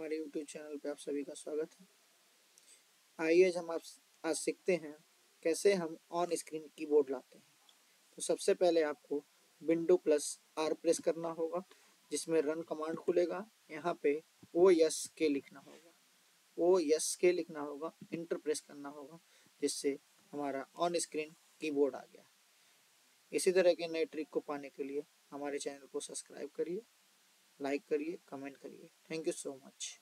हमारे YouTube channel पे आप सभी का स्वागत है। आइए हम आप आज सीखते हैं कैसे हम ऑन स्क्रीन कीबोर्ड लाते हैं। तो सबसे पहले आपको विंडो प्लस R प्रेस करना होगा, जिसमें रन कमांड खुलेगा। यहाँ पे OSK लिखना होगा, OSK लिखना होगा, इंटर प्रेस करना होगा, जिससे हमारा ऑन स्क्रीन कीबोर्ड आ गया। इसी तरह के नए ट्रिक को पाने के लिए हमारे चैनल को सब्सक्राइब करिए, लाइक करिए, कमेंट करिए। Thank you so much.